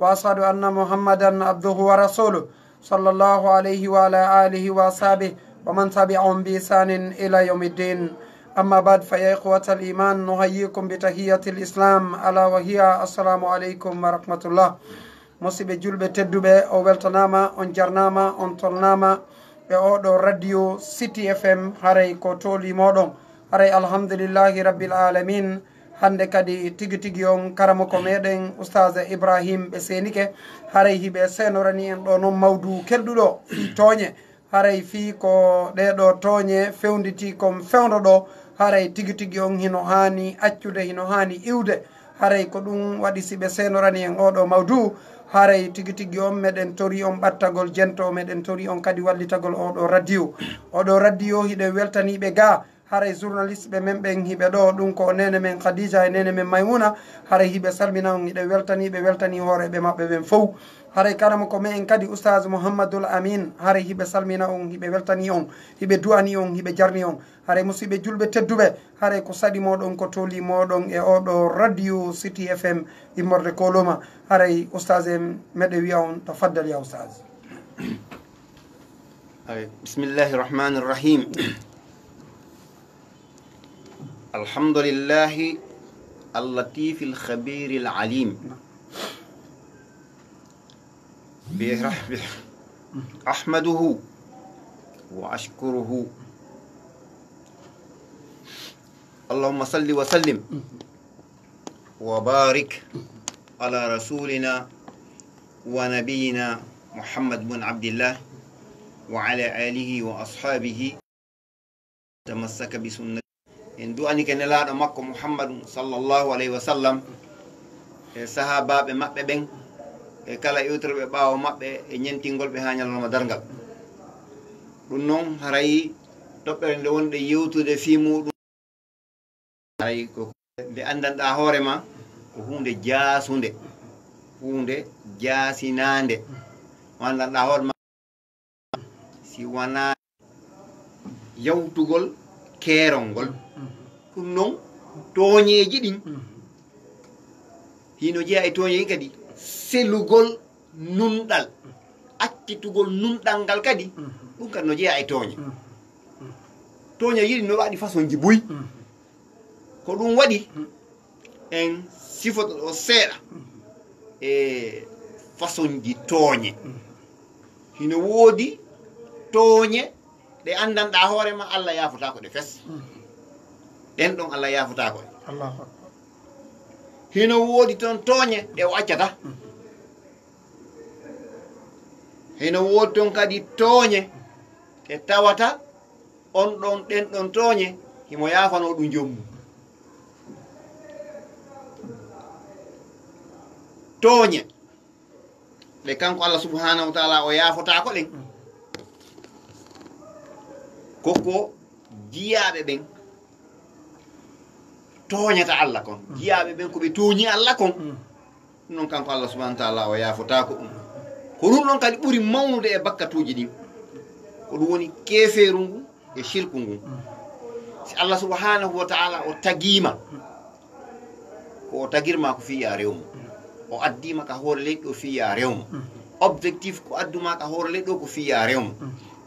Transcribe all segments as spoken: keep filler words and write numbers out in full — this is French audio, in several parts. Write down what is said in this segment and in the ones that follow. وأشهد أن محمدا عبده ورسوله صلى الله عليه وعلى آله وصحبه ومن تبعهم بإحسان إلى يوم الدين أما بعد فيا إخوة الإيمان نحييكم بتحية الإسلام ألا وهي السلام عليكم ورحمة الله musibe julɓe tedduɓe o weltanama on jarnama on tolnama ɓe oɗo radio City F M haray ko toli moɗon haray alhamdulillahi rabbil alamin. Hande kadi tigi tigi on karamo ko meɗen Oustaz Ibrahim ɓe senike haray hiɓe senorani en ɗo noon mawdu kelduɗo fi toñe haray fi ko ɗeɗo toñe fewnditi kom fewndo ɗo haray tigi tigi on hino hani accude hino hani iwde haray ko ɗum waɗi siɓe senorani en oɗo mawdu haray tigi tigi on meɗen tori on ɓattagol jento meɗen tori on kadi wallitagol oɗo radio oɗo radio hiɗe weltaniɓe ga haray journaliste ɓe men ɓen hiɓe ɗo ɗum ko nene men Khadija e nene men Maymuna haray hiɓe salmina on hiɗe weltani ɓe weltani hoore ɓe maɓɓe ɓen fof haray karama ko men kadi Oustaz Mouhamadoul Amin haray hiɓe salmina on hiɓe weltani on hiɓe du'ani on hiɓe jarni on haray musiɓe julɓe tedduɓe haray ko saɗi moɗon ko toli moɗon e oɗo radio City F M immorde koloma haray Oustaz en meɗe wiya on tafaddal ya Oustaz. Bismillahi rahmani rahim. الحمد لله اللطيف الخبير العليم برحمته أحمده وأشكره اللهم صل وسلم وبارك على رسولنا ونبينا محمد بن عبد الله وعلى آله وأصحابه تمسك بسنة en du'ani ke nelaɗo makko Muhammadun sallallahu alayhi wa sallam e sahabaɓe maɓɓe ɓen e kala yewtorɓe ɓaawo maɓɓe e ñentingol ɓe haa ñalawma darngal ɗum noon haray toɓɓere nde wonde yewtude fii muɗum haray ko nde anndanɗaa hoore ma ko hunde jaasunde hunde jaasinaande o anndanɗaa hoore ma si wonaa yawtugol keerol ngol ɗum noon tooñeeji ɗin hino jeya e tooñe ɗin kadi selugol nunɗal accitugol nunɗal ngal kadi ɗum kadi no jeya e tooñe tooñeeji ɗin no waɗi façon ji buy ko ɗum waɗi en sifoto ɗo seeɗa e façon ji tooñe hino woodi tooñe ɗe anndanɗaa hoore ma Allah yaafotaako ɗe fes ɗen ɗon Allah yaafotaako e hino woodi toon tooñe ɗe o accata hino woodi toon kadi tooñe ɗe tawata on ɗon ɗen ɗon tooñe himo yaafanoo ɗum jommu tooñe ɗe kanko Allah subhanahu wa taala o yaafotaako ɗen koko jiyaaɓe ɓen tooñata Allah kon jiyaaɓe ɓen ko ɓe tooñi Allah kon ɗum noon kanko Allah subahana wa taala o yaafotaako ɗum ko ɗum noon kadi ɓuri mawnude e bakkatuuji ɗin ko ɗum woni keefeeru ngu e shirku ngu si Allah subahanahu wa taala o tagiima ko o tagirma ko fiya rewmo o addiima ka hoore leyɗi o fiya rewmo objectif ko adduma ka hoore leyɗi o ko fiya rewmo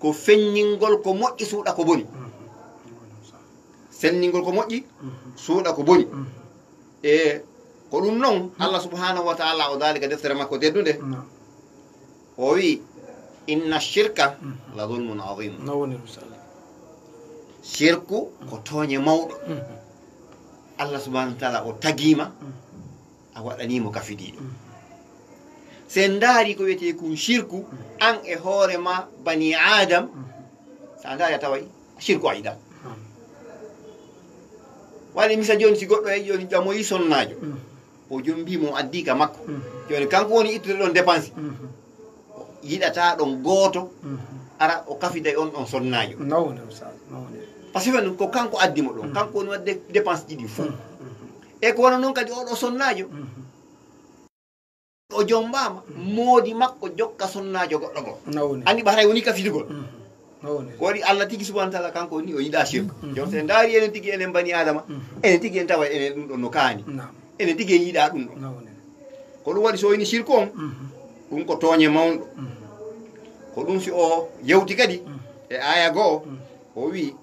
ko fenngol ko moƴƴi suuɗa ko boni senningol ko moƴƴi suuɗa ko boni e ko ɗum noon Allah subhanahu wa taala o daalika deftere makko deddude Oui, inna shirka la dhulmun azim. Shirku ko toñe mawɗo. Allah subhanahu wa taala o tagima a waɗanimo kafidiɗo. Se ndaari ko wiyete kon shirku an e hoorema bani adam sa ndaari a taway shirku ayda. Wali misa joni si goɗɗo e joni jamoyi sonnajo o jombi mo addi ka makko joni kanko woni ittude ɗon dépense yidata ɗon goto ara o kafiday on ɗon sonnajo parce que ko kanko addimo ɗon kanko woni wadde dépense ɗiɗi fo e ko wona noon kadi oɗo sonnajo o jombama moodi makko jokka sonnajo goɗɗo go andi ɓaray woni kafidugol wori Allah tigi subhanahu wa taala kanko ni o yida shirku jon se ndaari enen tigi enen bani adama enen tigi en tawa enen ɗum ɗon no kaani enen tigi en yida ɗum ɗon ko ɗum waɗi so woni shirku on ɗum ko tooñe mawɗo ko ɗum si o yewti kadi e aya goo o wi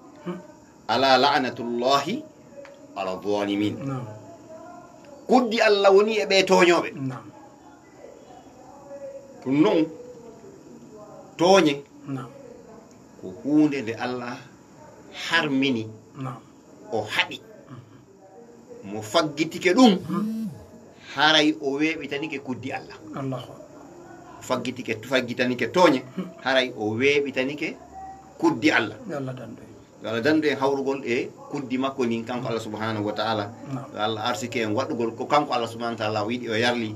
ala la'natullahi ala zalimin kuddi Allah woni e ɓe tooñoɓe ɗum noon tooñe ko hunde nde Allah harmini o haɗi mo faggitike ɗum haray o weɓitanike kuddi Allah faggitike faggitanike tooñe haray o weɓitanike kuddi Allah Allah dandu en hawrugol e kuddi makko ni kanko Allah subhanahu wa taala Allah arsike en waɗugol ko kanko Allah subhanahu wa taala wiɗi o yarli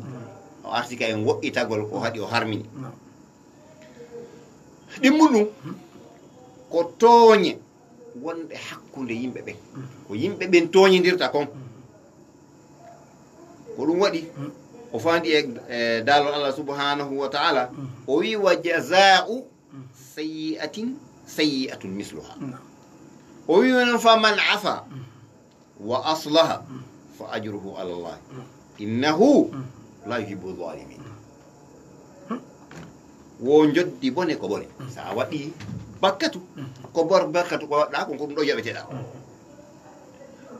o arsike en wo'itagol ko haɗi o harmini ɗimmu ɗum ko tooñe wonde hakkunde yimɓe ɓen ko yimɓe ɓen tooñindirta kon ko ɗum waɗi o faandi e daalol Allah subhanahu wa taala o wi wa jazaa'u sayyi'atin sayyi'atun misluha o wi wonon fa man afa wa aslaha fa ajruhu ala Allah innahu la yuhibbu zalimin wo joddi bone ko bone sa waɗi bakkatu ko bor bakkatu ko wadda ko ko do yabeteeda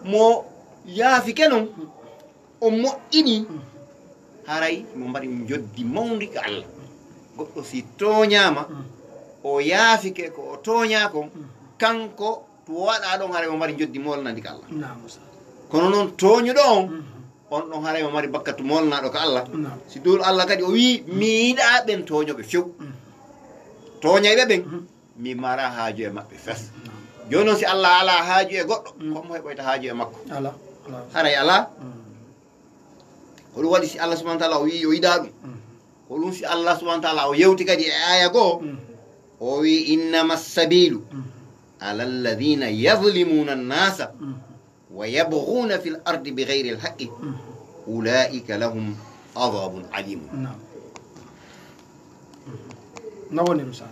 mo yaafi kenon o mo'ini haray mo mari joddi mawndi ka Allah goddo si toñama o yaafi ke ko o toña ko kanko to wada don haray mo mari joddi molnandi ka Allah kono non toñu don on don haray mo mari bakkatu molnado ka Allah si dul Allah kadi o wi mi da ben toño be few toña be ben mi mara haaju e mabbe fess jono si Allah ala haaju e goddo ko mo heɓoyta haaju e makko ala haray ala ko ɗum waɗi si Allah subhanahu wa taala o wi yo yiɗa ɗum ko ɗum si Allah subhanahu wa taala o yewti kadi e aya goo o wi innama sabilu ala alladhina yadhlimuna annasa wa yabghuna fil ardi bighayri alhaqqi ulaika lahum adhabun alim nawoni misal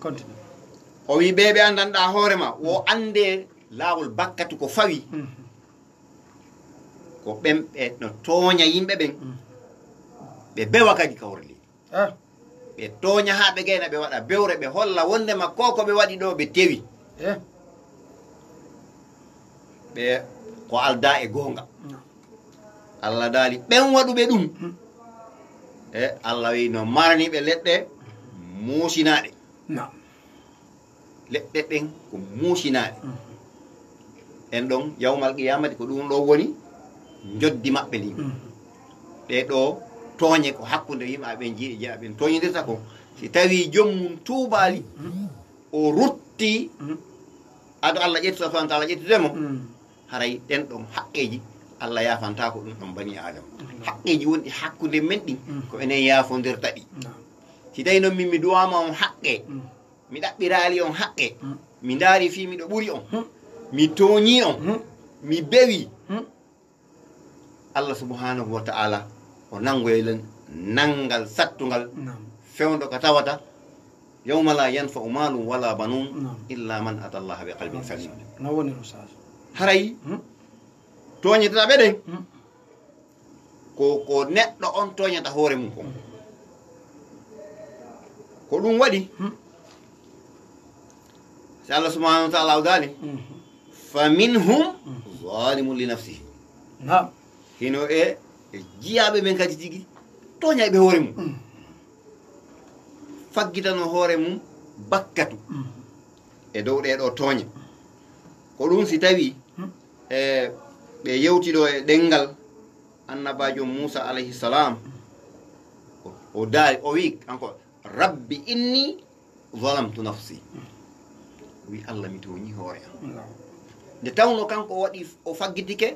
continue o wi bebe andanda hoorema wo ande laawol bakkatu ko fawi ko ɓemɓe no tooña yimɓe ɓen ɓe bewa kadi ka worli ɓe tooña haa ɓe gayna ɓe waɗa bewre ɓe holla wondema ko ko ɓe waɗi ɗo ɓe tewi ɓe ko alda e goonga Allah daali ɓen waɗuɓe ɗum e Allah wi no maraniɓe leɗɗe muusinaaɗe leɗɗe ɓen ko muusinaaɗe en ɗon yawmal qiyamati ko ɗum ɗo woni joddi maɓɓe ni ɓe ɗo tooñe ko hakkunde yimɓe ɓen jiiɗi jeya ɓen tooñindirta ko si tawi jommum tuubaali o rutti ado Allah ƴettuta subhanahu wa taala ƴettudemo haray ɗen ɗon haqqeeji Allah yaafanta ko ɗum ɗon bani adama haqqeeji wonɗi hakkunde men ɗin ko enen yaafondirta ɗi si tawi noon min mi duwama on haqqe mi ɗaɓɓiraali on haqqe mi ndaari fii miɗo ɓuri on mi tooñii on mi bewi Allah subhanahu wa ta'ala o nangoylen nangal sattungal fewndo ka tawata yawma la yanfa'u malun wala banun illa man ata Allah bi qalbin salim nawoni ustaz haray tooñata ɓe ɗen ko ko neɗɗo on tooñata hoore mum ko ko ɗum waɗi si Allah subhanahu wa ta'ala o daali fa minhum zalimun li nafsihi naam hino e jiyaɓe men kadi tigi toñayɓe hoore mum faggitano hoore mum bakkatu e dow ɗeɗo tooñe ko ɗum si tawi e ɓe yewtiɗo e ɗengal annabajo Musa alayhi salam o daari o wi encore rabbi inni zalamtu nafsi wi Allah mi tooñi hoore am nde tawno kanko waɗi o faggitike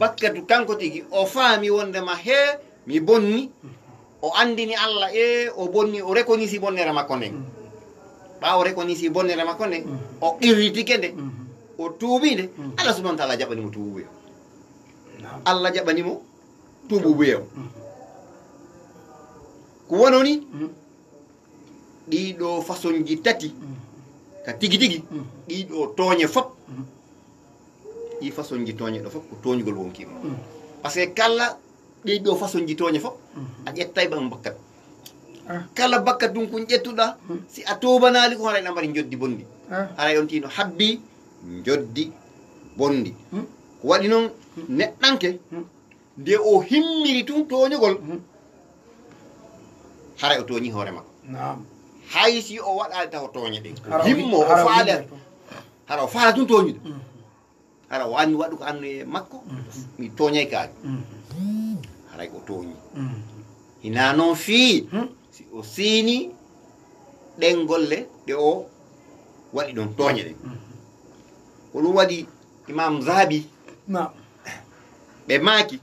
bakkatu kanko tigi o faami wondema he mi bonni o andini Allah e o bonni o reconnaissi bonnere makko nden ɓaawo reconnaissi bonnere makko nden o irritike nde o tuubi nde Allah subhanahu wa taala jaɓanimo tuubuyo Allah jaɓanimo tuubuyo ko wononi ɗiɗo façon ji tati ka tigi tigi ɗiɗo tooñe fop ɗi façon ji tooñe ɗo fop ko tooñugol wonkimo par ce que kala ɗiɗo façon ji tooñe fop a ƴettay ɓan bakkat kala bakkat ɗum ko ƴettuɗa si a tobanaali ko harayna mbaɗi joddi bondi haray on tino habbi joddi bondi ko waɗi noon neɗɗanke nde o himmiri tum tooñugol haray o tooñi hoore makko hay si o waɗaali taw tooñe ɗen himmo o faala hara o faala tum tooñude hara o anni waɗu ko annu e makko mi tooñay kaari haray ko tooñi hina noon fii si o siini ɗen golle ɗe o waɗi ɗon tooñe ɗen ko ɗum waɗi imam Zahabi ɓe maaki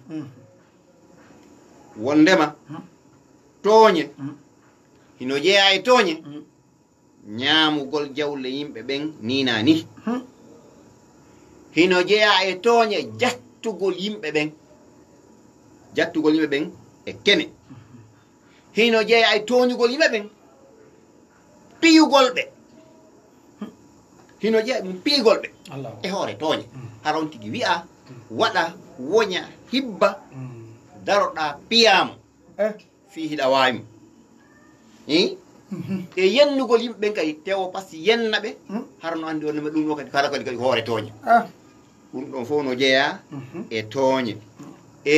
wondema tooñe hino jeeya e tooñe ñaamugol jawle yimɓe ɓen niina ni hino jeeya e tooñe jattugol yimɓe ɓen jattugol yimɓe ɓen e kene hino jeeya e tooñugol yimɓe ɓen piyugol ɓe hino jeeya ɗum piyugol ɓe e hoore tooñe hara on tigi wi'a waɗa woña hibba daroɗa piyaamo fihi dawaim eh e yennugol yimɓe ɓen kadi tewo par ce que yenna ɓe harno andi wonnema ɗum ɗo kadi kala kadi kadi hoore tooñe ɗum ɗon fof no jeeya e tooñe e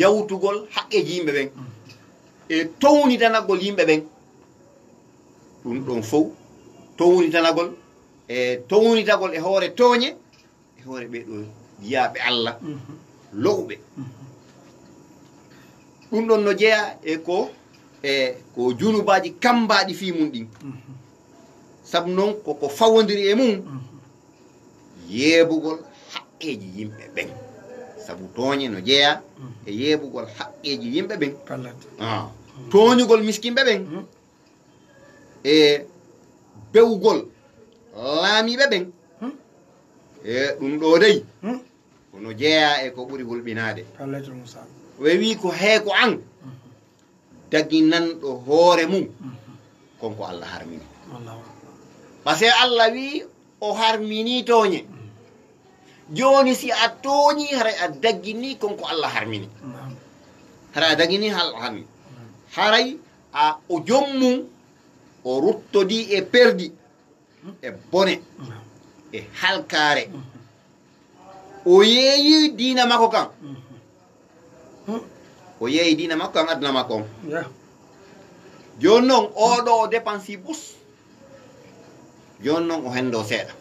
yawtugol haqqeji yimɓe ɓen e townitanagol yimɓe ɓen ɗum ɗon fof townitanagol e townitagol e hoore tooñe e hoore ɓe ɗo yiyaaɓe Allah lowɓe ɗum ɗon no jeeya e ko e ko junubaji kambaaɗi fii mum ɗin sabu noon koko fawondiri e mum yeebugol haqqeeji yimɓe ɓen sabu tooñe no jeeya e yeebugol haqqeeji yimɓe ɓen tooñugol miskinɓe ɓen e bewgol laamiiɓe ɓen e ɗum ɗo dey kono jeeya e ko ɓuri hulɓinaade we wi ko heeko an daginanɗo hoore mum konko Allah harmini par ce que Allah wi o harmini tooñe jooni si a tooñi haray a daggini konko Allah harmini haray a daggini Allah harmini haray a o jom mum o ruttodi e perdi e bone e halkaare o yeeyi diina makko kan o yeeyi diina makko an aduna makko on joni noon oɗo o dépensi bus joni noon o hendo seeɗa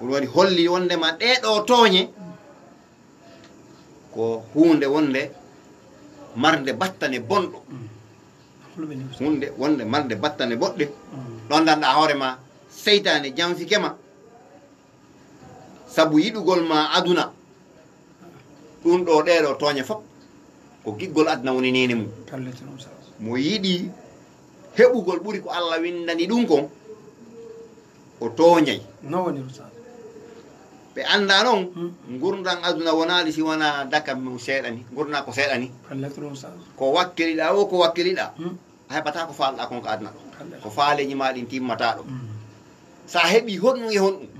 ɗum waɗi holli wondema ɗeɗo tooñe ko hunde wonde marde battane bonɗo hunde wonde marde battane boɗɗe ɗondanɗa hoore ma seytane janfike ma sabu yiɗugol ma aduna ɗum ɗo ɗeɗo tooñe fof ko giggol aduna woni nene mum mo yiɗi heɓugol ɓuri ko Allah windani ɗum kon o tooñay ɓe annda noon ngurdan aduna wonaali si wona dakam mum seeɗani ngurna ko seeɗani ko wakkiliɗa o ko wakkiliɗa a heɓata ko faalɗa kon ko aduna ɗo ko faaleji ma ɗin timmata ɗo sa heɓi honɗum e honɗum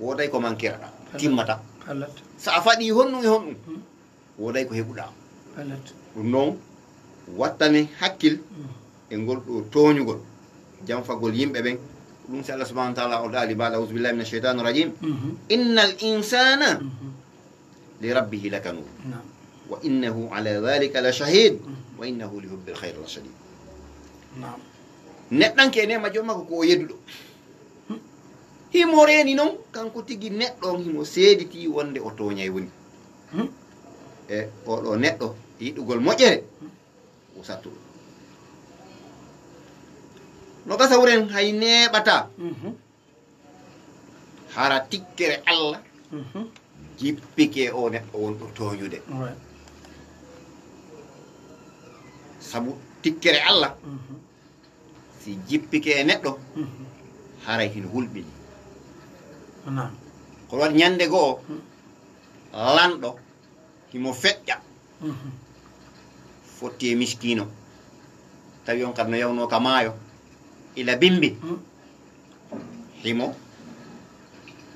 woday ko mankiraɗa timmata so a faɗi honɗum e honɗum woday ko heɓuɗa ɗum noon wattane hakkil e ngol ɗo tooñugol jamfagol yimɓe ɓen ɗum si Allah subahana taala o daali baala ausu billahi min alcheitani rajim inna al insana li rabbihi la kanud wa innahu ala dhalika la shahid wa innahu li hubbil khayr la shadid neɗɗan ke ne majjo mako ko o yeduɗo himo reni noon kanko tigi neɗɗo on himo seediti wonde o toñay woni e oɗo neɗɗo yiɗugol moƴƴere o sattu no gasawren hay neɓata hara tikkere Allah jippike o neɗɗo wonɗo toñude sabu tikkere Allah si jippike e neɗɗo haray hin hulɓini ko waɗi ñande goo lanɗo himo feƴƴa fotti e miskino tawi on kam no yawno ka maayo ila bimbi himo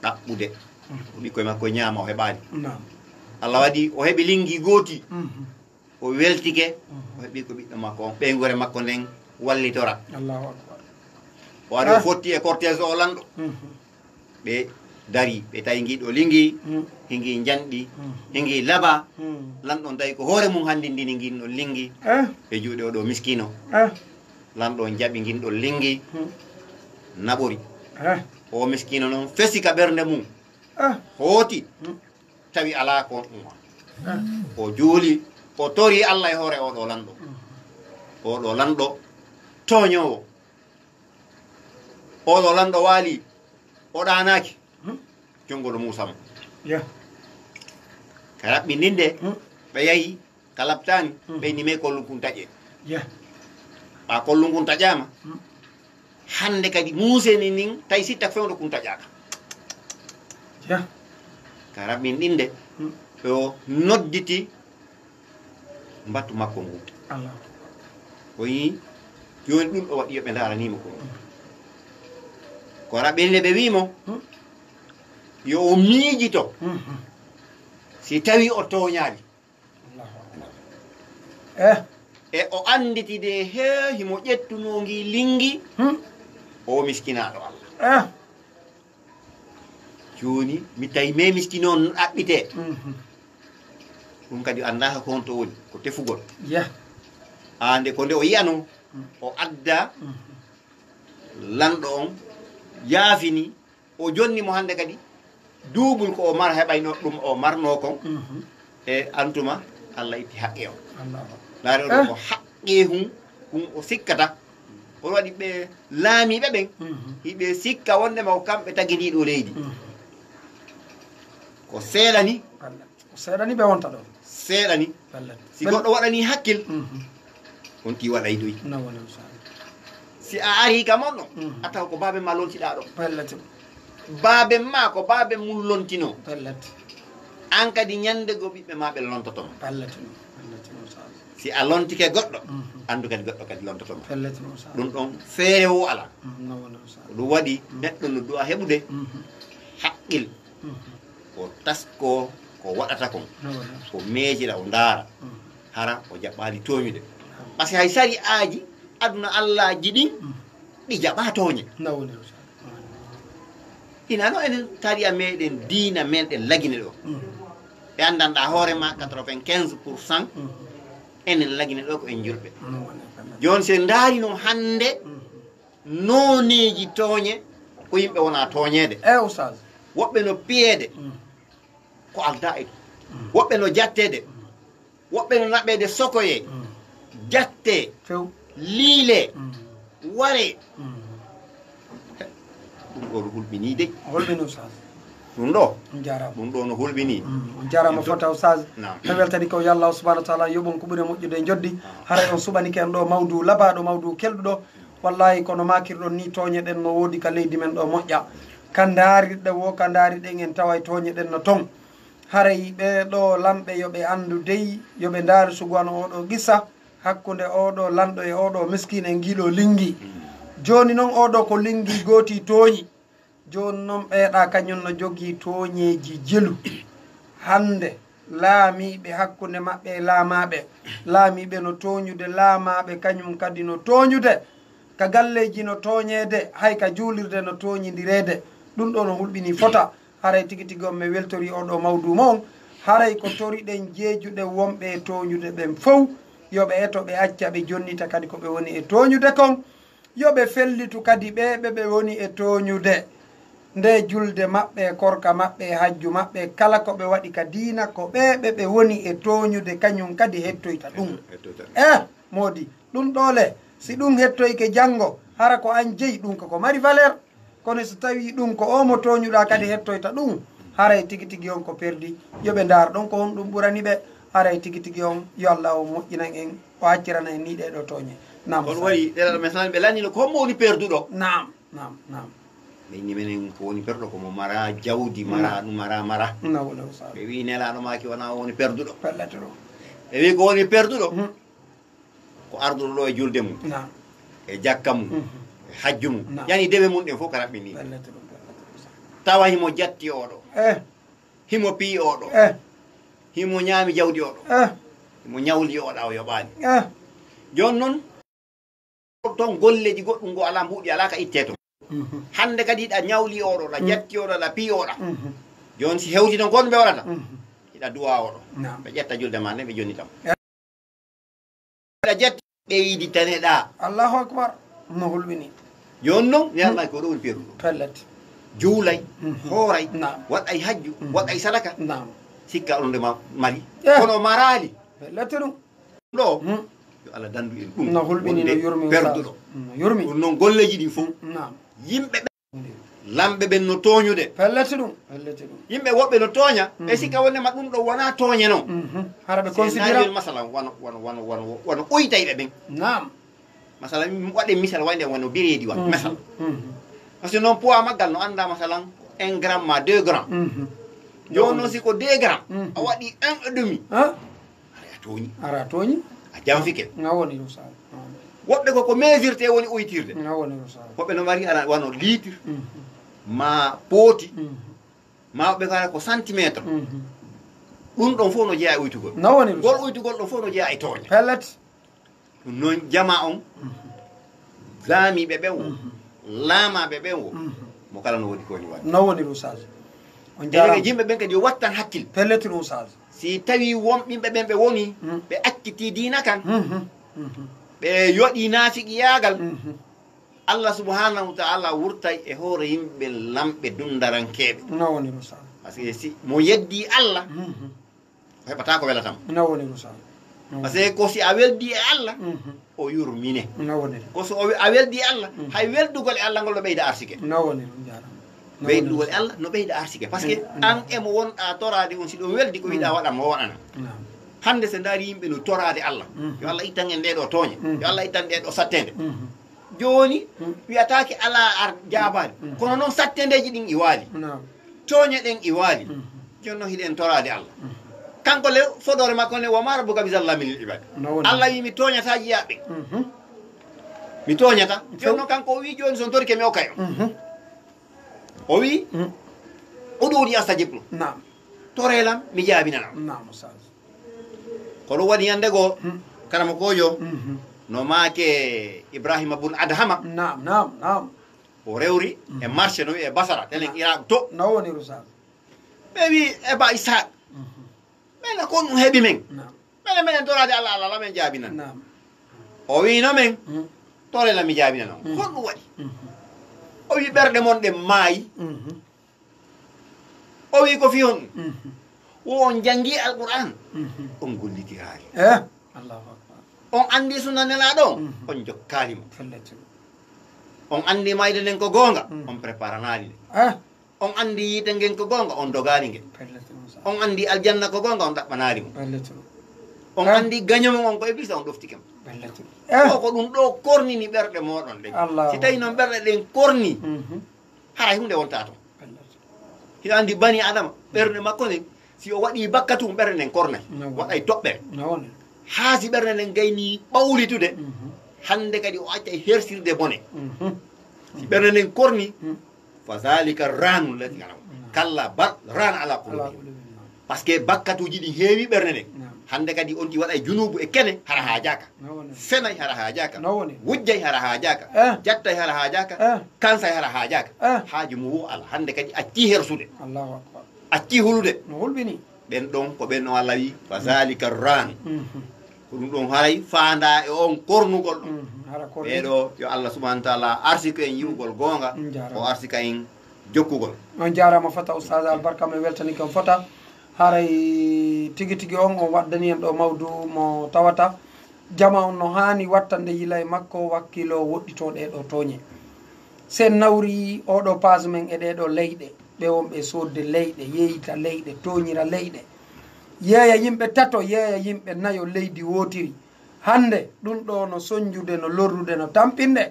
ɗaɓɓude o ɓikkoye makko ñaama o heɓaani Allah waɗi o heɓi lingi gooti o weltike o heɓi ko ɓiɗɗo makko on ɓeygore makko nden wallitora Allahu akbar o ari o fotti e cortège o lanɗo ɓe dari ɓe tawi ngiɗo lingi hingi janɗi hingi laba lanɗon tawi ko hoore mum handi ndini nginɗon lingi e juuɗe oɗo miskino lanɗon jaɓi nginɗon lingi naɓori o miskino noon fesi ka ɓernde mum hooti tawi ala kon ɗuma o juuli o tori Allah e hoore oɗo lanɗo oɗo lanɗo toñowo oɗo lanɗo waali o ɗanaaki jonngol Muusa mo ka raɓɓindinde ɓe yahi ka laɓtaani ɓe nime kollunkun taƴe ɓa kollunkun taƴaama hannde kadi muuseni nin tawi sitta fewndo kun taƴaaka ka raɓɓinɗinde ɓe o nodditi mbattu makko ngu o yi jooni ɗum ɗo waɗi yo ɓe ndaaraniima ko ko raɓɓinle ɓe wiimo yo o miijito si tawi o tooñaali e o annditide hee himo ƴettunoo ngi lingi o miskinaaɗo Allah jooni mi tawi me miskino on ɗaɓɓitee ɗum kadi anndaaka ko honto woni ko tefugol aande ko nde o yiyano o adda lanɗo on yaafini o jonni mo hannde kadi duubul ko o mara heɓayno ɗum o marno kon e antuma Allah itti haqqe o laari oɗo ko haqqe hum hum o sikkata oɗo waɗi ɓe laamiɓe ɓen hiɓe sikka wondema ko kamɓe taginiɗo leydi ko seeɗani seeɗani ɓe wonta ɗo seeɗani si goɗɗo waɗani hakkil wonti waɗay doyi si a ari ka moɗɗo a taw ko baabe ma lontiɗa ɗo baabe ma ko baabe mum lontino an kadi ñande go ɓiɓɓe ma ɓe lontotoma si a lontike goɗɗo andu kadi goɗɗo kadi lontotoma ɗum ɗon feere wo ala ko ɗum waɗi neɗɗo no duwa heɓude haqqil ko tasko ko waɗata kon ko meejira o ndaara hara o jaɓɓaali tooñude par ce que hay sari aaji aduna Allah jiɗi ɗi jaɓa toñe ina no enen tariya meɗen diina men ɗen lagine ɗo ɓe andanɗa hoorema quatre-vingt-quinze pour cent enen lagine ɗo ko en julɓe joni sen daari noon hannde nooneji toñe ko yimɓe wona toñede e Oustaz woɓɓe no piyeede ko alda e woɓɓe no jattede woɓɓe no naɓede sokoye jatte few liile ware ɗum ɗo no hulɓini de holɓini Oustaz ɗum ɗo jarama ɗum ɗo no hulɓini on jarama fota Oustaz tawel tadi ko yo Allah subahana wa taala yoɓon ko ɓuuri moƴƴude joddi haray on suɓanike en ɗo mawdu labaɗo mawdu kelɗuɗo wallahi kono makirɗon ni toñe ɗen no woodi ka leydi men ɗo moƴƴa ka daariɗe wo ka daariɗen en tawa toñe ɗen no ton haray ɓeɗo lamɓe yoɓe andu dey yoɓe ndaari sugu an oɗo gissa hakkunde oɗo lanɗo e oɗo miskine en giɗo lingi joni noon oɗo ko lingi gooti tooñi joni noon ɓeeɗa kañum no jogii tooñeji jelu hande laamiɓe hakkunde maɓɓe e laamaɓe laamiɓe no tooñude laamaɓe kañum kadi no tooñude ka galleji no tooñede hay ka juulirde no tooñidirede ɗum ɗo no hulɓini fota haray tigi tigi on mi weltori oɗo mawduma on haray ko toriɗen jeejuɗe wonɓe e tooñude ɓen fof yobe eto be acca be jonnita kadi ko be woni e tonyude kon yobe fellitu kadi be be be woni e tonyude nde julde mabbe korka mabbe hajju mabbe kala ko be wadi kadina ko be be be woni e tonyude kanyum kadi hettoyta dum eh modi dum dole si dum hettoyke jango hara ko an jeyi dum ko mari valeur kono so tawi dum ko o mo tonyuda kadi hettoyta dum hara tigi tigi on ko perdi yobe dar don ko on dum burani be hara tigi tigi on yo Allah o mojjina en o accirana en ni de do tonye nam on wari dela mesan be lanino ko mo woni perdudo nam nam nam mais ni menen ko woni perdo ko mo mara jawdi mara no mara mara na wala sa be wi nela no maki wona woni perdudo perlatoro e wi ko woni perdudo ko ardu lo e julde mum nam e jakkam hajjum yani debe mun den fokara min ni tawa himo jatti odo eh himo pi odo eh himo nyami jawdi odo eh himo nyawli odo yobani eh jon non ton golleji goddum go ala mbudi ala ka itteto hande kadi da nyawli odo la jatti odo la pi odo jon si hewti don gonbe warata ida duwa odo be jetta julde ma ne be joni tam da jatti be yidi taneda Allahu akbar no hulwini jon non yalla ko do piru pallat Julay, horay, wat ay hajju, wat ay salaka, sikka on de mari, kono marali, letteru, no, yo ala dandu en dum, perdudo, yurmi, non golleji di fo, yimbe lambe ben no toñude, pelletteru, pelletteru, yimbe wobbe no toña, e sikka wonne ma dum do wana toñe non, harabe considérable masalan wana wana wana wana wana oytay be ben, nam, masalan wade misal wande wono biredi wa, masal. Parce que non poids magal no anda masalan un gramme deux grammes yo non si ko deux grammes a wadi un et demi hein ara toni ara toni a jamfike nga woni no sala wobbe ko ko mesurete woni oytirde nga woni no sala wobbe no mari ara wano litre ma poti ma wobbe kala ko centimètre dum don fo no jeya oytugo gol oytugol do fo no jeya ay toñe pellet non jama on zami bebe won lama bebe wo mo kala no wodi ko ni wadi no woni Oustaz on jara jimbe ben kadi wattan hakkil pelletu Oustaz si tawi won bimbe ben be woni be akkiti dina kan be yodi nafiqi yagal Allah subhanahu wa ta'ala wurtay e hore yimbe lambe dundarankeebe no woni Oustaz parce que si mo yeddi Allah hebata ko welatam no woni Oustaz parce que ko si a weldi e Allah o yurmine no woni ko so a weldi Allah hay weldugol Allah ngol beida arsike no woni jaram weldugol Allah no beida arsike parce que an e mo won a torade on si do weldi ko ida wada mo wana hande se ndari yimbe no torade Allah yo Allah itan en de do toñe yo Allah itan de do sattende joni wi'ataake ala jaabal kono non sattendeji din i wali toñe den i wali jonno hiden torade Allah kanko le fodore makko ne wamara buga bizalla min ibad Allah mi toñata jiabe hmm mi toñata jonno kanko wi joni son torike mi okayo hmm o wi hmm o do ri asta jiplo naam torelam mi jaabina naam Oustaz ko do wadi yande go karamo kojo hmm no maake Ibrahim ibn Adhama naam naam naam o rewri e marché no e basara telen iraq to no woni Oustaz bebi e ba isa mena ko no hebi men mena mena torade ala ala la men jabina naam o wi no men tore la mi jabina non ko no wadi o wi berde mon de may o wi ko fi on won jangi alquran on golliti haali eh Allahu akbar on andi sunna nela do on jokkali mo on andi mayde len ko gonga on preparanali eh on andi yite ngen ko gonga on dogari ngen on andi aljanna ko gonga on dabbanari mo on andi ganyamo on ko iblis on dofti kam o ko dum do korni ni berde modon de si tawi non berde den korni haray hunde wonta to ila andi bani adama berne makko ne si o wadi bakkatu berne den korna waday tobbe haasi berne den gayni bawlitude hande kadi o acca hersirde bone si berne den korni fazalika ranu lati kana kala ba ran ala qulubi parce que bakkatuji di heewi berne ne hande kadi on di wada junubu e kene hara haajaka senay hara haajaka wujjay hara haajaka jattay hara haajaka kansay hara haajaka haajumu al hande kadi acci hersude Allahu akbar acci hulude no holbini ben don ko ben no Allah wi fazalika ran ko dum don haray faanda e on kornugol dum hara kornugol e do yo Allah subhanahu wa ta'ala arsika en yiwgol gonga o arsika en jokkugol on jaarama fata Oustaz Albarka me weltani kam fota haray tigi tigi on o waddani en do mawdu mo tawata jama on no hani wattande yilay makko wakkilo wodditode do toñe sen nawri o do page men e de do leyde be wombe sodde leyde yeeyita leyde toñira leyde yeeya yimbe tato yeeya yimbe nayo leydi wotiri hande dum do no sonjude no lorrude no tampinde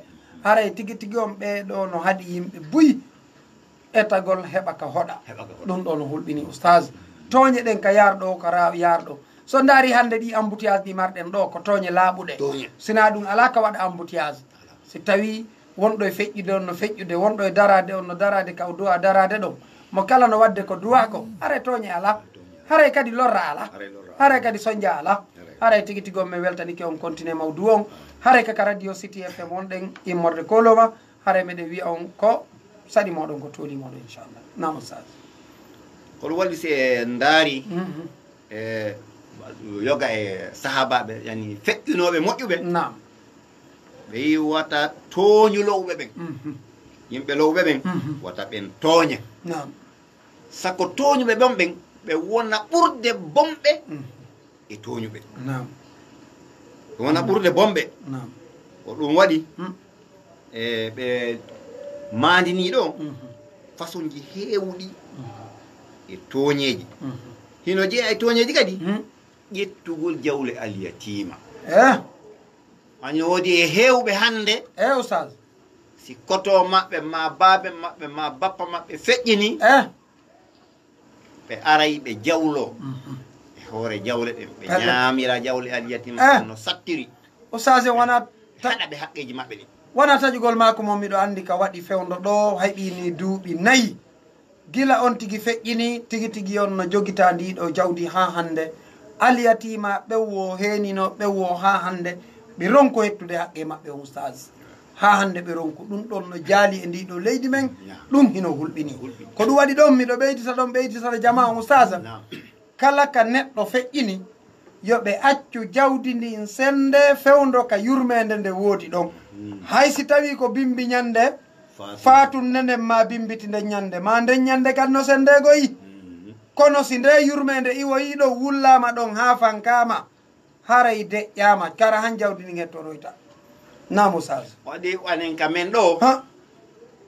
haray tigi tigi on be do no hadi yimbe buyi etagol heba ka hoda dum do no hulbini Oustaz toñe den ka yardo ka raw yardo so ndari hande di embouteillage di marden do ko toñe laabude sina dum ala ka wada embouteillage si tawi wondo e fejjude on no fejjude wondo e darade on no darade ka duwa darade do mo kala no wadde ko duwa ko are toñe ala hare kadi lorra ala hare kadi sonja ala hare tigi tigo me weltani ke on continue mawdu on hare ka radio city fm on den immorde koloma hare mede wi on ko sadi modon ko toli modon inshallah namo sa ko walli se ndari e yoga e sahaba be yani fekkinobe modjube naam be wata toñulobe be yimbe lowbe be wata ben toñe naam sako toñube be bombe be wona burde bombe e toñube naam wona burde bombe naam o dum wadi e be mandini do fasunji heewudi e toñeji hino je ay toñeji kadi yettugol jawle aliyatima eh anyodi e heewbe hande eh Oustaz si koto mabbe ma baabe mabbe ma bappa mabbe fejjini eh be aray be jawlo e hore jawle be nyamira jawle aliyatima no sattiri Oustaz wona tada be hakkeji mabbe ni wona tajugol mako mo mi do andi ka wadi fewndo do haybini duubi nayi gila on tigi fejjini tigi tigi on no jogita ndi do jawdi ha hande aliyatima be wo henino be wo ha hande be ronko hettude hakke mabbe Oustaz ha hande be ronko dum don no jaali e ndi do leydi men dum hino hulbini ko dum wadi dom mi do beydita dom beydita jamaa Oustaz kala ka neddo fejjini yobe accu jawdi ndi sende fewndo ka yurmende de wodi dom hay si tawi ko bimbi nyande faatu nene ma bimbiti nde nyande ma nde nyande kan no sende goyi kono si nde yurmende iwo yido wullama don ha fankama haray de yama kara han jawdi ndi ngetoroita namo sar wadi wanen kamen do ha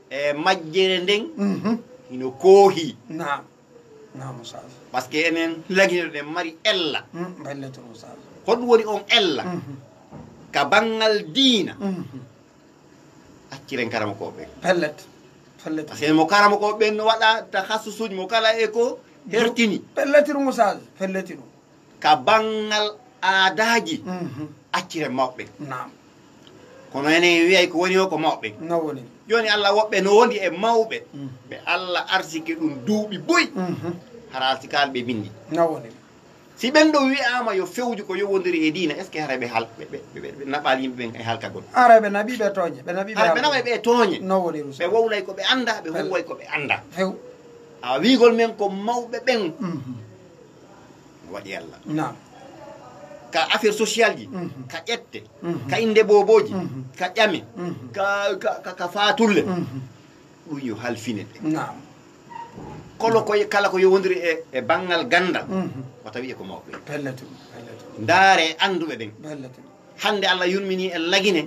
e majjere ndeng mhm ino kohi na namo sar parce que enen lagino de mari ella hmm belleto sar hod wori on ella kabangal dina acciren karamo ko be pellet pellet parce que mo karamo ko be no wada takhassusuji mo kala e ko hertini pelletiru Oustaz pelletiru kabangal adaji acciren mabbe naam kono ene wi'ay ko woni o ko mabbe no woni joni Allah wobbe no wondi e mawbe be Allah arsiki dum duubi boy haraltikal be bindi no woni si bendo wi'ama yo fewji ko yo wondiri e dina est ce que harabe halbe be nabal yimbe en halka gon arabe nabi be toñe be nabi be arabe nabi be toñe no woni rusul be wowlay ko be anda be huway ko be anda few a wi gol men ko mawbe ben wadi Allah naam ka affaire sociale ji ka jette ka inde boboji ka jami ka ka ka faatulle dum yo halfine naam kolo ko kala ko yo wondiri e e bangal gandal wata wi'e ko mawbe pellatu pellatu ndaare andube den pellatu hande Allah yulmini en lagine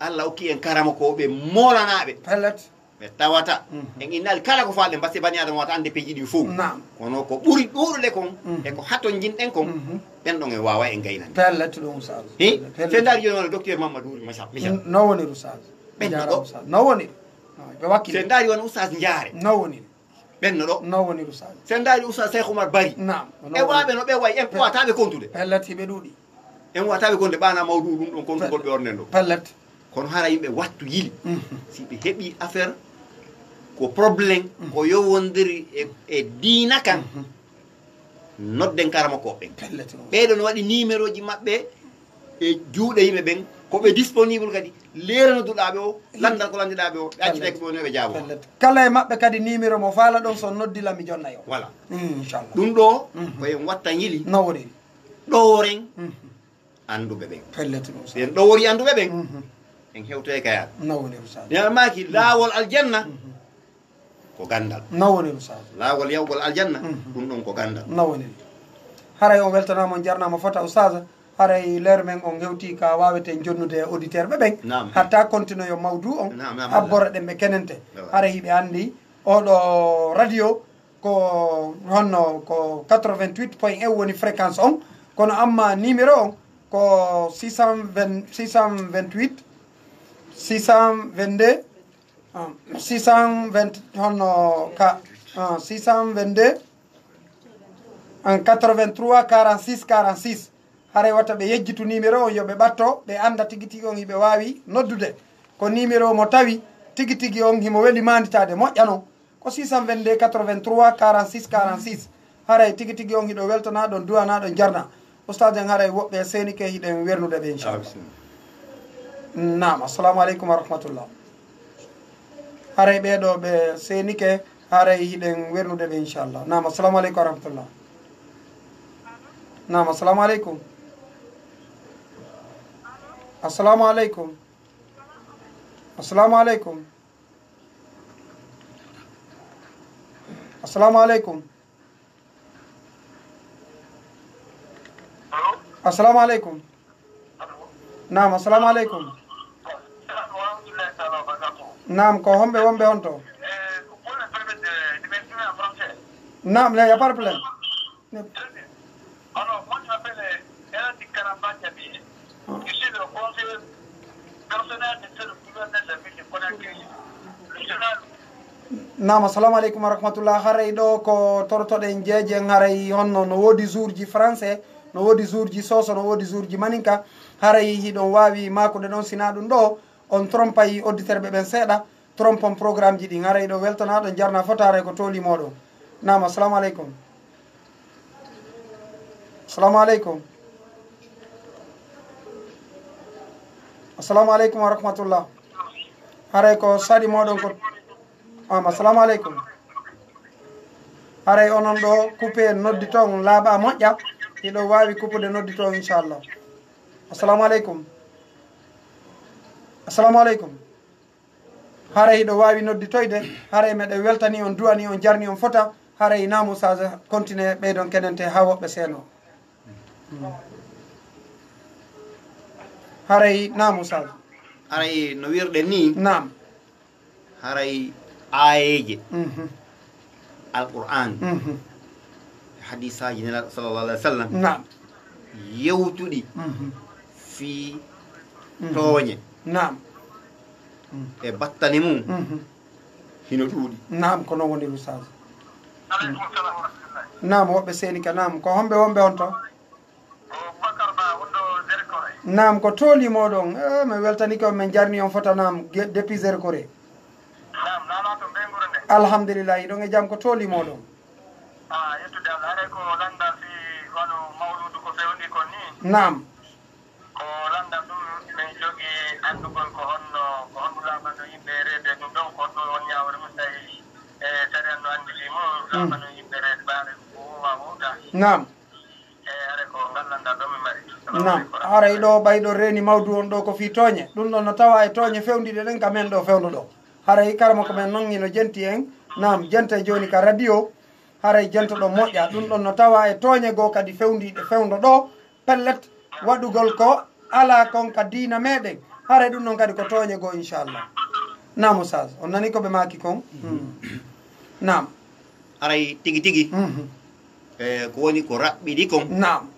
Allah okki en karama ko be molanaabe pellatu be tawata en innal kala ko faalde basse bani adam wata ande peji di fu naam kono ko buri duule kon e ko hato jinden kon ben don e wawa en gaynani pellatu don Oustaz hi fe ndar jono docteur Mamadou Massa Michel no woni Oustaz be do no woni be wakki fe ndar woni Oustaz njaare no woni benno do no woni Oustaz sen daari Oustaz Cheikh Oumar Bari naam e waabe no be way en ko ataabe kontude pellati be duudi en wataabe konde bana mawdu dum don kontugol be ornen do pellati kono hara yimbe wattu yili si be hebi affaire ko problème ko yo wondiri e diina kan nodden karama ko be pellati be don wadi numéro ji mabbe e juude yimbe ben ko be disponible kadi leerano dulaabe o landal ko landidaabe o acci tek bo newe jaabo kala e mabbe kadi numéro mo faala don so noddila mi jonna yo wala inshallah dum do ko en watta yili nawore do ren andu bebe fallati musa en do wori andu bebe en hewte kaya nawone musa ya maki lawol aljanna ko gandal nawone musa lawol yawgol aljanna dum don ko gandal nawone haray o weltana mo jarna mo fata ustaz haray ler men on hewti ka wawete jonnude auditeur bebe hatta continuer mawdu on abbore de me kenente haray be andi o do radio ko honno ko quatre-vingt-huit point un woni fréquence on kono amma numéro on ko six cent vingt-huit six cent vingt-deux six cent vingt-deux en quatre-vingt-trois quarante-six quarante-six hare wata be yejjitu numéro on yobe batto be anda tigi tigi on hibe wawi noddude ko numéro mo tawi tigi tigi on himo weli manditade moƴƴano ko six cent vingt-deux quatre-vingt-trois quarante-six quarante-six hare tigi tigi on hido weltana don duwana don jarna ustad en hare wobbe seni ke hiden wernude be inshallah. Naam, assalamu alaikum wa rahmatullah. Haray be do be senike haray hiden wernude be inshallah. Naam, assalamu alaikum wa rahmatullah. Naam, assalamu alaikum. Assalamu alaikum. Assalamu alaikum. Assalamu alaikum. Assalamu alaikum. Naam, assalamu alaikum. Naam, ko hombe hombe honto. Naam, il n'y a pas de problème. Alors, moi je m'appelle Erati Karambatiabi. Je suis le conseiller personnel de le gouverneur de la ville de Conakry. Naam, assalamu alaikum wa rahmatullah. Haray do ko torotode en jeje haray honno no wodi jour ji français, no wodi jour ji soso, no wodi jour ji maninka. Haray hidon wawi makude non sina dum do on trompayi auditeur be ben seeda trompon programme ji di haray do weltana do jarna fotare ko toli modo. Naam, assalamu alaikum. Assalamu alaikum. Assalamu alaikum wa rahmatullah. Haray ko sadi modo ko am assalamu alaikum. Haray onon do couper noddi ton laaba moƴƴa hidon wawi couper de noddi ton inshallah. Assalamu alaikum. Assalamu alaikum. Haray do wawi noddi toyde haray me de weltani on duani on jarni on fota haray namu sa continue be don kenente ha wobbe seno. Haray namu sa haray no wirde ni nam haray ayeje mhm alquran mhm hadisa jinna sallallahu alaihi wasallam nam yewtudi mhm fi toñe nam e battani mum mhm hino dudi nam ko non woni ustaz nam wobbe seni ka nam ko hombe wombe on to bakar ba wondo der kore nam ko toli modon e me weltani ko men jarni on fota nam depuis der kore nam nana to bengure ne alhamdulillah do nge jam ko toli modon ah yettude Allah are ko landa fi wono mawludu ko fewni ko ni nam ko landa dum men jogi andugol ko honno ko honulama no yimbe rede dum don ko do on yawre mo tayi e tarendo andi mo lama no yimbe rede bare ko wawuda nam e are ko landa dum mari nam are do baydo reni mawdu on do ko fi toñe dum don no tawa e toñe fewndi de den kamen do fewno do haray karamo ko men nongino jenti en nam jenta joni ka radio haray jento do moƴƴa dum don no tawa e toñe go kadi fewndi de fewndo do pellet wadugol ko ala kon ka dina meden haray dum non kadi ko toñe go inshallah. Naam ustaz on nani ko be maki kon naam haray tigi tigi e ko woni ko rabbi di kon naam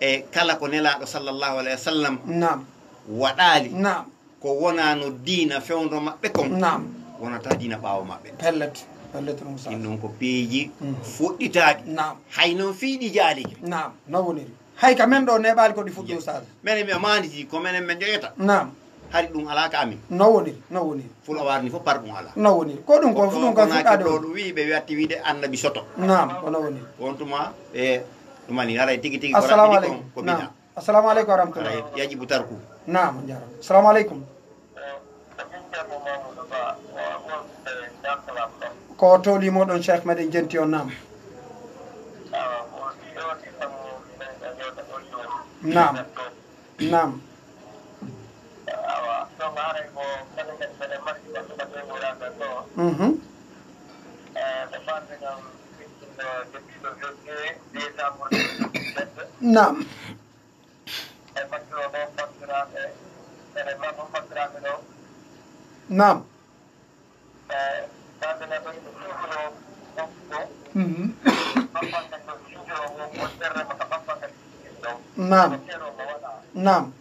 e kala ko nelaado sallallahu alaihi wasallam naam wadali naam ko wona no dina fewndo mabbe kon naam wona ta dina bawo mabbe pellet pellet no musa non ko peji fudditaadi naam hay non fiidi jaali naam nawoniri hay ka men do nebaali ko di fuddi ustaz men mi maandiji ko men men joyeta naam hari dum ala ka amin nawoniri nawoniri fulo warni fo par dum ala nawoniri ko dum ko fu dum ko fuda do do wi be watti wi de annabi soto naam ko nawoniri wontuma e dum ani haray tigi tigi ko rabbi ko bina assalamu alaikum warahmatullahi yajibu tarku naam jaram assalamu alaikum ko toli modon cheikh meden jenti on naam نعم نعم نعم نعم نعم نعم نعم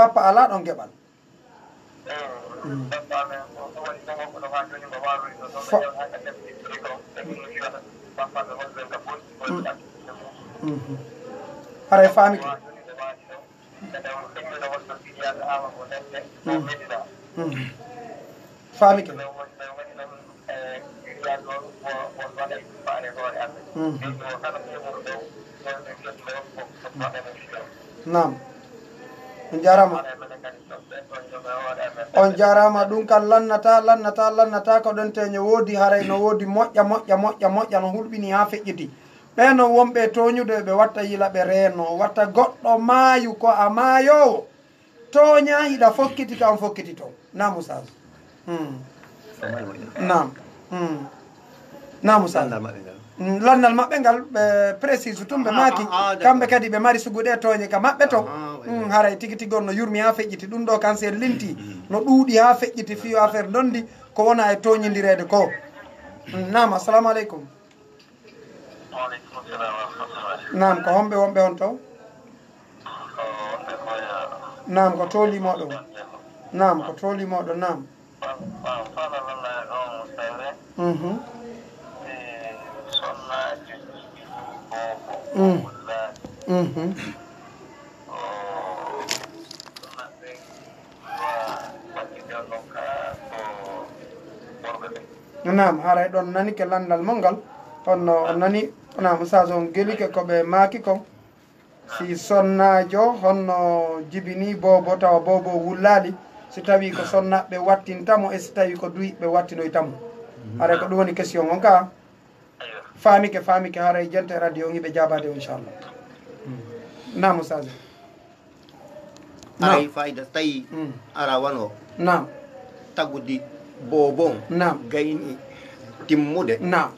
Bapa alat on gebal. Are faham ki? Faham ki? Nam. Onjarama. Onjarama ɗum kan lannata lannata lannata ko ɗon teño woodi haray no woodi moƴƴa moƴƴa moƴƴa moƴƴa no hulɓini haa feƴƴiti. Ɓeeno wonɓe tooñude ɓe watta yila ɓe reeno watta goɗɗo maayu ko a maayowo tooña hiɗa fokkiti to an fokkiti to. Naam Oustaz. Naam. Naam Oustaz. Lannal maɓɓe ngal ɓe précise tum ɓe maaki kamɓe kadi ɓe mari suguɗe tooñe ka maɓɓe to haray tigi tigon no yurmi haa feƴƴiti ɗum ɗo kan seeɗa linti no ɗuuɗi haa feƴƴiti fiyo affaire ndondi ko wona e tooñindireede ko. Naam, assalamu aleykum. Naam, ko homɓe wonɓe on to? Naam, ko toolimoɗo. Naam, ko toolimoɗo. Naam. Mm. Mm-hmm. Naam, haray ɗon nani ke landal mongal on on nani na Oustaz on geli ke ko ɓe maaki kon si sonnajo honno jibini bobo tawa bobo wullaali si tawi ko sonnaɓe wattintamo e si tawi ko duyiɓe wattinoytamo haray ko ɗum woni question on ka faami ke faami ke haray jente radio on hiɓe jaabade inchallah. Naam Oustaz. Aray fayda tawi ara wano naam tagudi bobon naam gayni timmude naam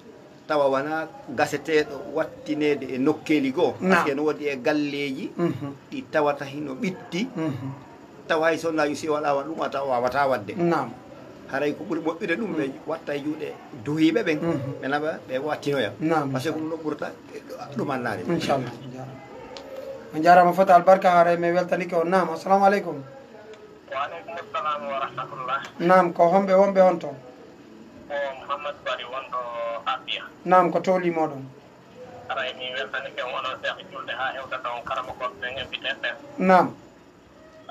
tawa wana gaseteɗo wattinede e nokkeli goo pasque no waɗi e galleji ɗi tawata hino ɓitti tawa hay sonnaji si waɗawa ɗum ata wawata wadde naam haray ko ɓuri moƴƴude ɗum ɓe watta juuɗe duhiɓe ɓen ɓe naɓa ɓe wattinoya pasque ko ɗum ɗo ɓurta ɗumannade inchallah. on jarama fota albarka haray mi weltanike on. Naam, assalamu aleykum. Waaleykum salam wa rahmatullah. Naam, ko homɓe wonɓe on toon? Ko Mouhammad Bari wonɗo Abia. Naam, ko tooli moɗon? Aray mi weltanike wono seehi julde ha hewtata on karama goɗɗen e mbiteɗen. Naam.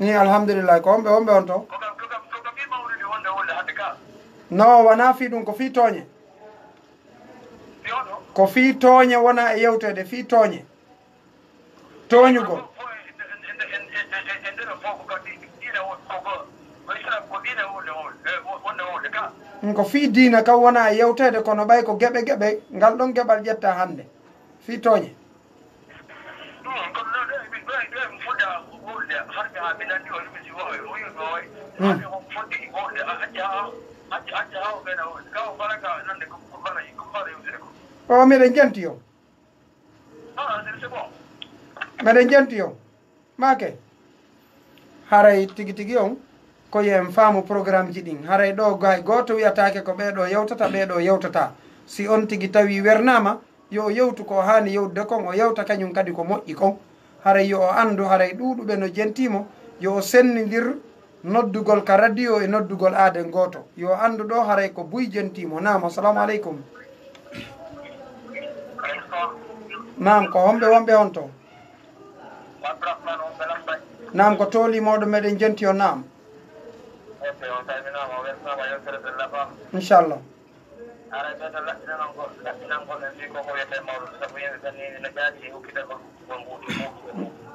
Ni alhamdulillah. Ko homɓe wonɓe on to? No, wona fii ɗum ko fii tooñe, ko fii tooñe wona e yewtede, fii tooñe tooñugo. ko fii diina kam wona yewtede kono ɓay ko geɓe geɓe ngal ɗon geɓal ƴetta hannde fii tooñe. o miɗen jenti yo miɗen jenti yo make haray tigi tigi on ko yen faamu programme ji ɗin haray ɗo gay goto wiyatake ko ɓeɗo yewtata ɓeɗo yewtata si on tigi tawi wernama yo yewtu ko hani yewtude kon o yewta kañum kadi ko moƴƴi kon haray yo o andu haray ɗuɗuɓe no jentimo yo o sennidir noddugol ka radio e noddugol aaden goto yo andu ɗo haray ko buy jentimo naam assalamu aleykum naam ko homɓe wonɓe on to naam ko toolimoɗo meɗen jenti o naam inchallah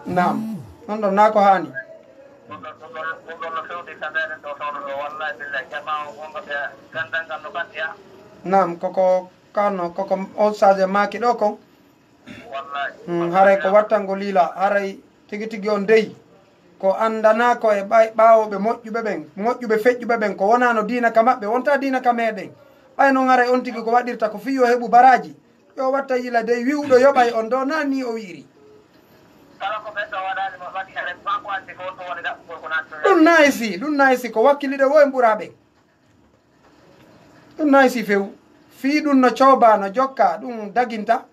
naam non ɗon naa ko haani naam koko kano koko on saaje maaki ɗo kon haray ko wattango liila haray tigi tigi on dey ko andana ko e ɓaawoɓe moƴƴuɓe ɓen moƴƴuɓe feƴƴuɓe ɓen ko wonano diina ka maɓɓe wonta diina ka meɗen ɓay noon haray on tigi ko waɗirta ko fi yo heɓu baraji yo watta yila dey wiwɗo yoɓay on ɗo na ni o wiiri ɗum naysi ɗum naysi ko wakkiliɗe wo e ɓuraɓen ɗum naysi few fi ɗum no cooba no jokka ɗum daginta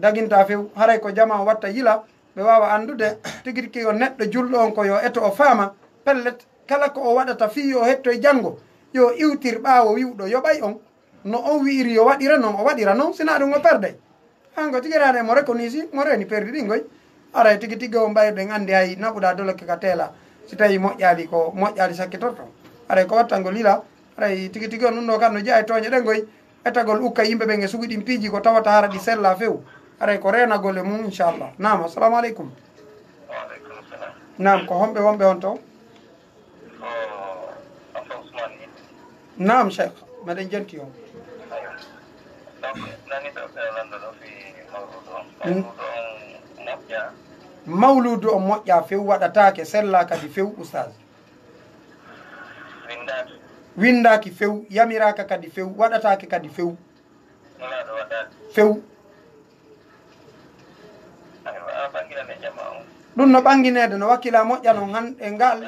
daginta few haray ko jama o watta yila ɓe wawa andude tigi tigi o neɗɗo julɗo on ko yo eto o faama pellet kala ko o waɗata fi yo hetto e janngo yo iwtir ɓaawo wiwɗo yoɓay on no on wiiri yo waɗira noon o waɗira noon sina ɗum o perday hango tigirane mo reconisi mo reni perdi ɗin goy aray tigi tigi on mbayirɗen anndi hay naɓuɗa doleke ka teela si tawi moƴƴaali ko moƴƴaali sakkitorto aray ko wattango lila aray tigi tigi on ɗum ɗo kam no jeya e tooñe ɗen goy etagol ukka yimɓe ɓen e sugi ɗin piiji ko tawata hara ɗi sella few aray ko renagol e mum inchallah naam assalamu aleykum waaleykum salam naam ko homɓe wonɓe on to ko ousmane naam cheikh meɗen jenti on mawludu on moƴƴa few waɗatake sella kadi few oustaz windaki few yamiraka kadi few waɗatake kadi few few ɗum no ɓanginede no wakkila moƴƴa noon han e ngal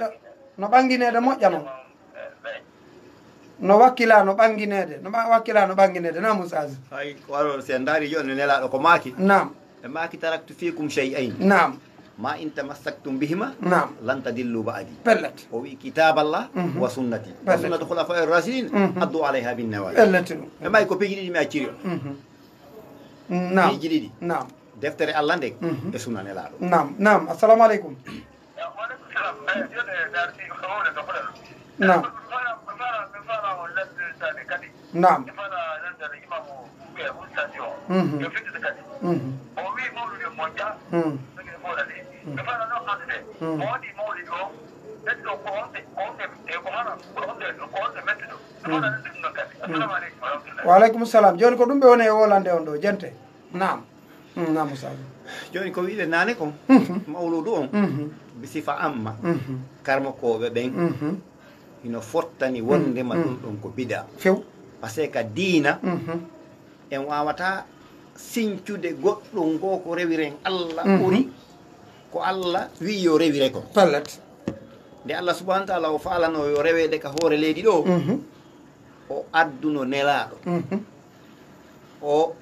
no ɓanginede moƴƴa noon no wakkila no ɓanginede no wakkila no ɓanginede nam oustaz hay ko waro sen daari joni nelaɗo ko maaki nam e maaki taraktu fikum chey ayn nam ma in tamassaktum bihima nam lan tadillu ba'di pellet o wi kitaballah wa sunnati wa sunnatu khulafa'i ar-rasidin addu alayha bin nawajib pellet e may ko peji ɗiɗi mi acciri o nam peji ɗiɗi nam deftere allah nde e sunna nelaɗo nam nam assalamu aleykum nam nam waaleykum salam joni ko ɗum ɓe woni e wolande on ɗo jente nam nam oustaz joni ko wiiɗe naane kon mawludu on bisifa amma karmakoɓe ɓen ino fottani wondema ɗum ɗon ko bida few par ce que ka diina en wawata sincude goɗɗum ngo ko rewiren allah ɓuri ko allah wi yo rewire ko pallat nde allah subahana taala o faalano yo rewede ka hoore leydi ɗo o adduno nelaɗo o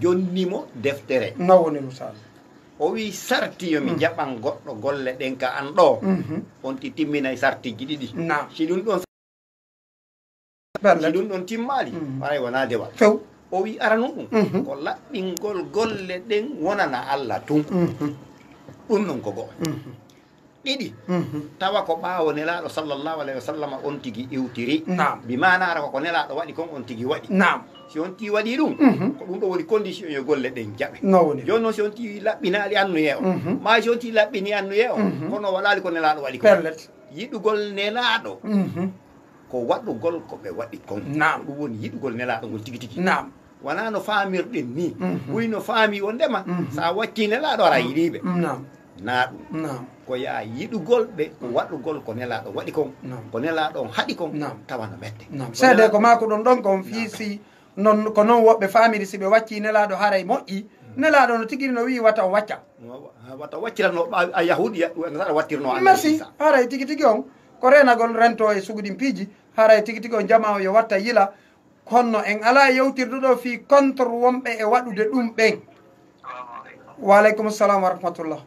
jonnimo deftere nawoni musal o wi sarti yomi jaɓan goɗɗo golle ɗen ka an ɗo on ti timminay sartiji ɗiɗi si ɗum ɗon si ɗum ɗon timmali waray wona dewal few o wi ara non ɗum ko laɓɓingol golle ɗen wonana allah tun ɗum ɗon ko goo ɗiɗi tawa ko ɓaawo nelaɗo sallallahu alayhi wa sallam on tigi iwtiri bi mana ara koko nelaɗo waɗi kon on tigi waɗi si on ti waɗi ɗum ko ɗum ɗo woni condition yo golle ɗen jaɓe joni noon si on ti laɓɓinaali annuye o ma si on ti laɓɓini annuye o kono waɗaali ko nelaɗo waɗi ko yiɗugol nelaɗo ko waɗugol ko ɓe waɗi kon ɗum woni yiɗugol nelaɗo ngol tigi tigi wona no faamirɗen ni ɓuri no faami wondema sa wacci nelaɗo ara yiɗiɓe naaɗum ko yaa yiɗugol ɓe ko waɗɗugol ko nelaaɗo waɗi kon ko nelaaɗo on haɗi kon tawa no mette seede ko maa ko ɗon ɗon ko on fiisi non ko noon woɓɓe faamiri si ɓe wacci nelaaɗo haray moƴƴi nelaaɗo no tigiri no wii wata o wacca wata waccirano a yahudi aɗa wattirno a merci haray tigi tigi on ko renagol rento e suguɗin piiji haray tigi tigi on jama o yo watta yila kono en ala yewtirdu ɗo fii contre wonɓe e waɗude ɗum ɓen wa aleykum salam wa rahmatullah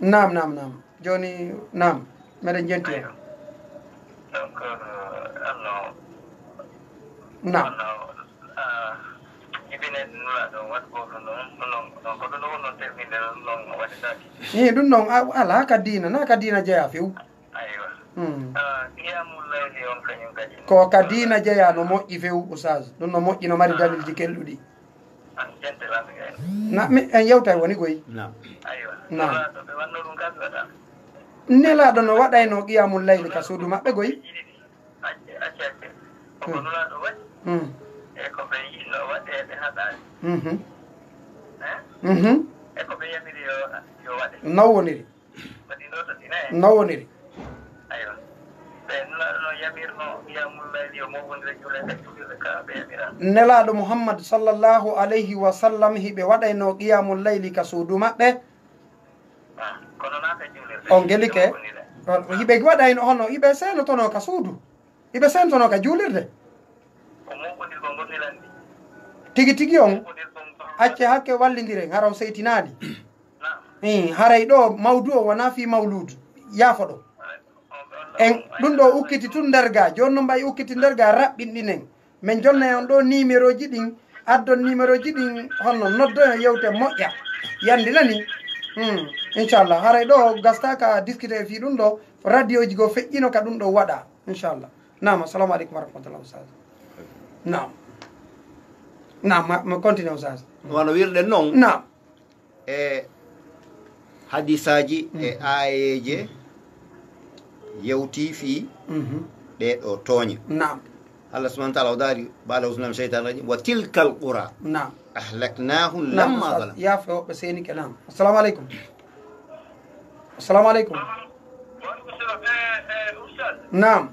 nam nam nam joni nam meɗen jenti en nam i ɗum noon ala ka diina na ka diina jeeya few ko ka diina jeeya no moƴƴi few Oustaz ɗum no moƴƴi no mari dalilji kelluɗi na mi en yewtay woni goyi na nelaɗo no waɗayno qiyamul layli ka suudu maɓɓe goyi no woniri no woniri nelaɗo Muhammad sallallahu alayhi wa sallam hiɓe waɗayno qiyamul layli ka suudu maɓɓe on gelike hiɓe waɗayno hono hiɓe senotono ka suudu hiɓe senotono ka juulirde tigi tigi on acce hakke wallidiren haraw seytinaɗi i haray ɗo mawdu o wona fi mawludu yaafo ɗo en ɗum ɗo ukkiti tun nder ga joni no mbayi ukkiti nder ga raɓɓinɗinen min jonna on ɗo numéro ji ɗin addon numéro ji ɗin holno noddoyo yewte moƴƴa yandinani inchallah haray ɗo gastaka discuté fi ɗum ɗo radio ji go feƴƴino ka ɗum ɗo waɗa inchallah nam assalamu aleykum wa rahmatullah Oustaz nam nam ma continue Oustaz wono wirɗen noon nam e hadisaji e ayeje yewti fi ɗe ɗo tooñe nam Allah subhanahu wa ta'ala o daari baala usnam sheytan rajim wa tilka alqura nam ahlaknahum lamma zalam yaafe woɓɓe seeni ke nam assalamu aleykum assalamu aleykum nam naam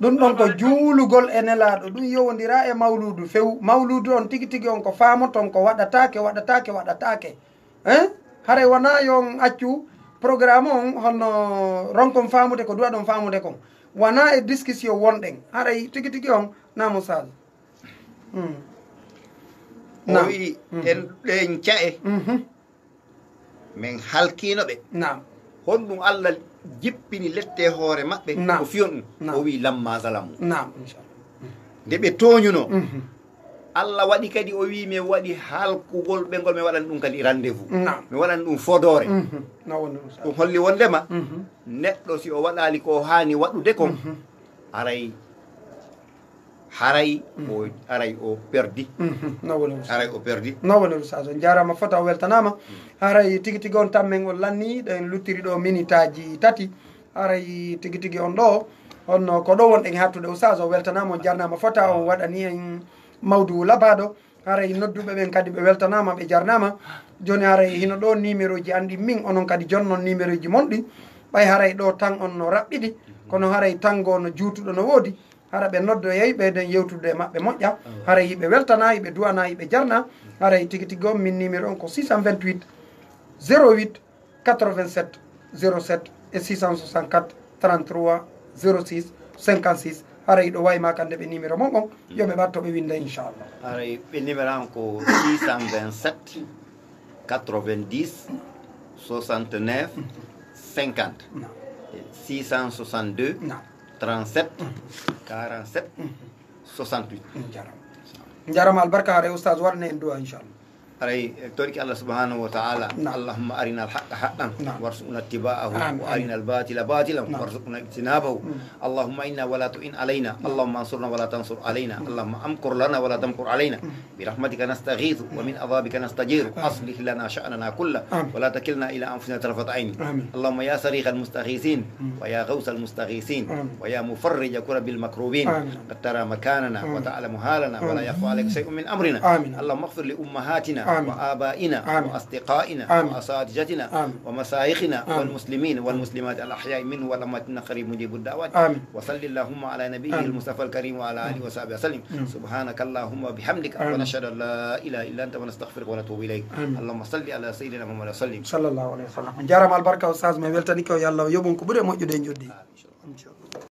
ɗum ɗon ko juulugol e nelaaɗo ɗum yowondira e mawludu few mawludu on tigi tigi on ko faamoton ko waɗatake waɗatake waɗatake hein hare wona yon accu programme on holno ronkon faamude ko duwaɗon faamude kon wona e discussion wonɗen haray tigi tigi on namo sal o wi en ɗen ca'e min halkinoɓe nam hon ɗum allah jippini lette hoore maɓɓe ko fiyon ɗum o wi lamma zalamu nde ɓe tooñuno allah waɗi kadi o wi mi waɗi halkugol ɓe ngol mi waɗani ɗum kadi rendez-vous mi waɗani ɗum fodore ɗum holli wondema neɗɗo si o waɗali ko haani waɗude kon aray haray o aray o perdi aray o perdi nawonel Oustaz on jarama fota o weltanama haray tigi tigi on tammen on lanni ɗen luttiri ɗo minute aji tati haray tigi tigi on ɗo honno ko ɗo wonɗen hattude Oustaz o weltanama on jarnama fota on waɗani en mawdu labaɗo haray nodduɓe ɓen kadi ɓe weltanama ɓe jarnama joni haray hino ɗo numéro ji andi min onon kadi jonnon numéro ji monɗi ɓay haray ɗo tan on no raɓɓiɗi kono haray tango no juutuɗo no woodi hara ɓe noddoyey ɓeyden yewtude maɓɓe moƴƴa, hara yiɓe weltana, yiɓe duwana, yiɓe jarna. Hara tigi tigi on min numéro on ko six cent vingt-huit zéro huit quatre-vingt-sept zéro sept et six cent soixante-quatre trente-trois zéro six cinquante-six. Aray do way makande be numéro mon gon yobe batto be winda inshallah. Aray be numéro an ko six cent vingt-sept quatre-vingt-dix soixante-neuf cinquante six cent soixante-deux trente-sept quarante-sept soixante-huit. Njaram al barka aray ustaz warne en do inshallah. Aray torki Allah subhanahu wa ta'ala, Allahumma arina al-haqqa haqqan warzuqna ittiba'ahu wa arina al-batila batilan warzuqna ijtinabahu. Allahumma inna wa la tu'in alaina, Allahumma ansurna wa la tansur alaina, Allahumma amkur lana wa la tamkur alaina, bi rahmatika nastaghithu wa min adhabika nastajiru, aslih lana sha'nana kullahu wa la takilna ila anfusina tarfat 'ain. Allahumma ya sariqal mustaghisin wa ya ghausal mustaghisin wa ya mufarrija kurabil makrubin, qad tara makanana wa ta'lamu halana wa la yakhfa 'alayka shay'un min amrina. Allahumma ighfir li ummahatina وآبائنا وأصدقائنا وأساتذتنا ومشايخنا والمسلمين والمسلمات الأحياء منه والأموات إنك قريب مجيب الدعوات. وصلي اللهم على نبيه المصطفى الكريم وعلى آله وصحبه وسلم. سبحانك اللهم وبحمدك ونشهد أن لا إله إلا أنت ونستغفرك ونتوب إليك. اللهم صل على سيدنا محمد وسلم صلى الله عليه وسلم. جارم البركة أستاذ ما يبلتنيك ويا الله يومكم بره موجودين جدي.